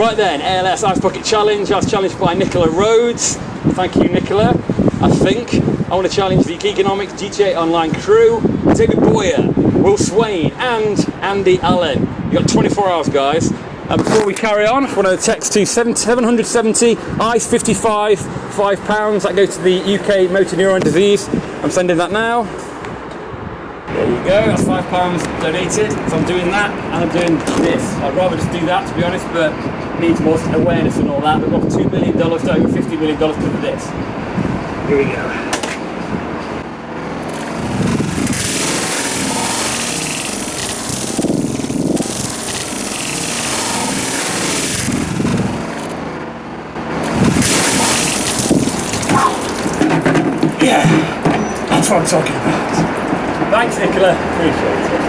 Right then, ALS Ice Bucket Challenge. I was challenged by Nicola Rhodes. Thank you, Nicola. I think I want to challenge the Geekonomics GTA Online Crew, David Boyer, Will Swain and Andy Allen. You've got 24 hours, guys. Before we carry on, I want to text to 770 ICE 55, £5. That goes to the UK Motor Neuron Disease. I'm sending that now. There you go, that's £5 donated. So I'm doing that and I'm doing this. I'd rather just do that, to be honest, but it needs more awareness and all that. We've got $2 million to over $50 million to do this. Here we go. Yeah, that's what I'm talking about. Thanks, Nicola. Appreciate it.